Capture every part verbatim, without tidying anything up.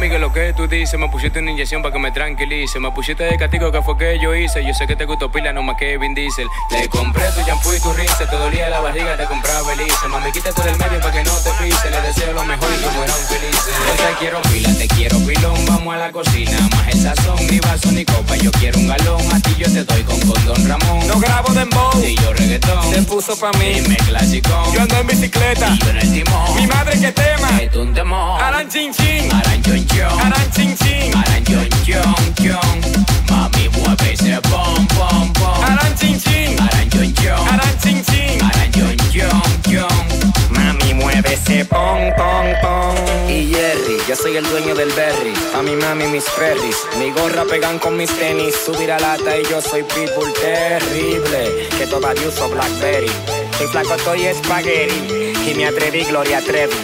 Mami, que lo que tú dices, me pusiste una inyección para que me tranquilice. Me pusiste de castigo, que fue que yo hice. Yo sé que te gustó pila, no más que Vin Diesel. Le compré tu shampoo y tu rinse, te dolía la barriga, te compraba Elise. Mami, quítate del medio para que no te pise. Le deseo lo mejor y que fueran felices. Yo te quiero pila, te quiero pilón, vamos a la cocina. Más el sazón, ni vaso ni copa, yo quiero un galón. A ti yo te doy con condón Ramón. No grabo dembow, y yo reggaetón. Te puso pa' mí, y me clasicón. Yo ando en bicicleta, y yo en el timón. Mi madre que tema, es un temor. Aran Chin Chin, Aran Chon Chon, Aran Chin Chin, Aran Chon Chon Chon. Mami, mueve ese pom pom pom. Aran Chin Chin, Aran Chon Chon, Aran Chin Chin, Aran Chon Chon Chon. Mami, mueve ese pom pom pom. Y Jerry, yo soy el dueño del berry. A mi mami mis ferries, mi gorra pegan con mis tenis. Subir a lata y yo soy people terrible, que todavía uso Blackberry. Soy flaco, estoy espagueti, y me atreví Gloria Trevi.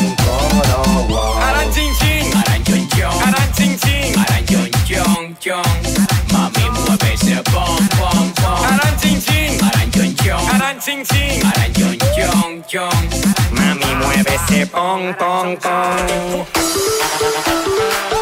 Mami, mueve ese pom pom pom. Aran Chin Chin, Aran Chon Chon, Aran Chin Chin, Aran Chon Chon Chon. Mami, mueve ese pom pom pom.